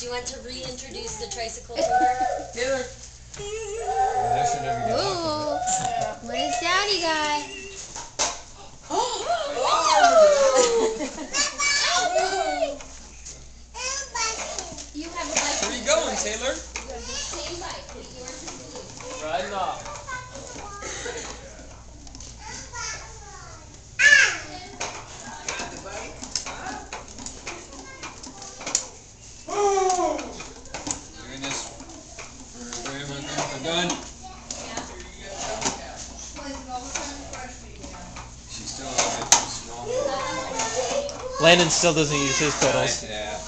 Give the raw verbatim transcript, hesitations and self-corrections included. Do you want to reintroduce the tricycle to her? Do it. Ooh. What does Daddy got? You have a bike. Where are you going, Taylor? You have the same bike that yours is blue. Riding off. Landon still doesn't use his pedals. Yeah.